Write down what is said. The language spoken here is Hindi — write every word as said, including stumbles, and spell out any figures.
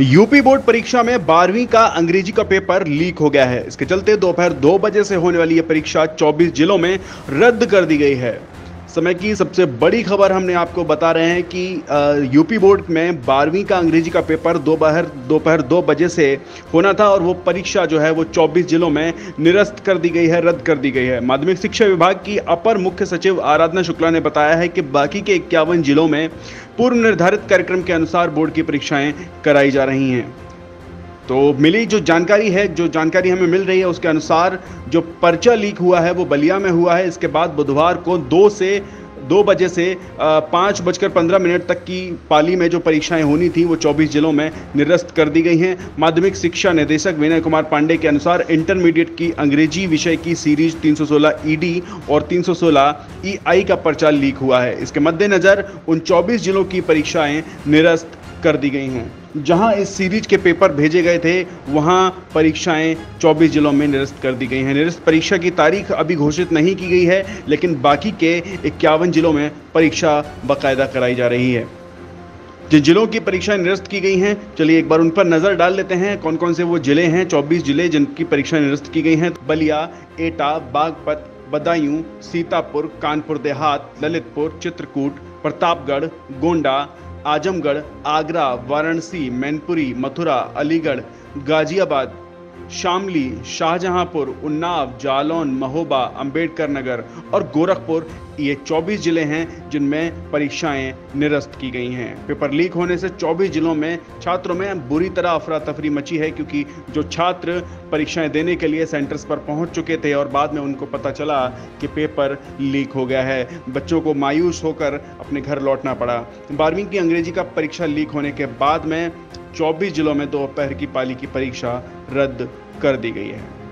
यूपी बोर्ड परीक्षा में बारहवीं का अंग्रेजी का पेपर लीक हो गया है। इसके चलते दोपहर दो बजे से होने वाली यह परीक्षा चौबीस जिलों में रद्द कर दी गई है। समय की सबसे बड़ी खबर हमने आपको बता रहे हैं कि यूपी बोर्ड में बारहवीं का अंग्रेजी का पेपर दोपहर दोपहर दो बजे से होना था और वो परीक्षा जो है वो चौबीस जिलों में निरस्त कर दी गई है, रद्द कर दी गई है। माध्यमिक शिक्षा विभाग की अपर मुख्य सचिव आराधना शुक्ला ने बताया है कि बाकी के इक्यावन जिलों में पूर्व निर्धारित कार्यक्रम के अनुसार बोर्ड की परीक्षाएँ कराई जा रही हैं। तो मिली जो जानकारी है, जो जानकारी हमें मिल रही है उसके अनुसार जो पर्चा लीक हुआ है वो बलिया में हुआ है। इसके बाद बुधवार को दो से दो बजे से पाँच बजकर पंद्रह मिनट तक की पाली में जो परीक्षाएं होनी थी वो चौबीस जिलों में निरस्त कर दी गई हैं। माध्यमिक शिक्षा निदेशक विनय कुमार पांडे के अनुसार इंटरमीडिएट की अंग्रेजी विषय की सीरीज तीन सौ सोलह ईडी और तीन सौ सोलह ईआई का पर्चा लीक हुआ है। इसके मद्देनज़र उन चौबीस जिलों की परीक्षाएँ निरस्त कर दी गई हैं। जहां इस सीरीज के पेपर भेजे गए थे वहां परीक्षाएं चौबीस जिलों में निरस्त कर दी गई हैं। निरस्त परीक्षा की तारीख अभी घोषित नहीं की गई है, लेकिन बाकी के इक्यावन जिलों में परीक्षा बाकायदा कराई जा रही है। जिन जिलों की परीक्षाएं निरस्त की गई हैं, चलिए एक बार उन पर नज़र डाल लेते हैं। कौन कौन से वो जिले हैं, चौबीस जिले जिनकी परीक्षाएं निरस्त की गई हैं। बलिया, एटा, बागपत, बदायूं, सीतापुर, कानपुर देहात, ललितपुर, चित्रकूट, प्रतापगढ़, गोंडा, आजमगढ़, आगरा, वाराणसी, मैनपुरी, मथुरा, अलीगढ़, गाजियाबाद, शामली, शाहजहांपुर, उन्नाव, जालौन, महोबा, अंबेडकरनगर और गोरखपुर, ये चौबीस जिले हैं जिनमें परीक्षाएं निरस्त की गई हैं। पेपर लीक होने से चौबीस जिलों में छात्रों में बुरी तरह अफरा तफरी मची है, क्योंकि जो छात्र परीक्षाएं देने के लिए सेंटर्स पर पहुंच चुके थे और बाद में उनको पता चला कि पेपर लीक हो गया है, बच्चों को मायूस होकर अपने घर लौटना पड़ा। बारहवीं की अंग्रेजी का परीक्षा लीक होने के बाद में चौबीस जिलों में दोपहर की पाली की परीक्षा रद्द कर दी गई है।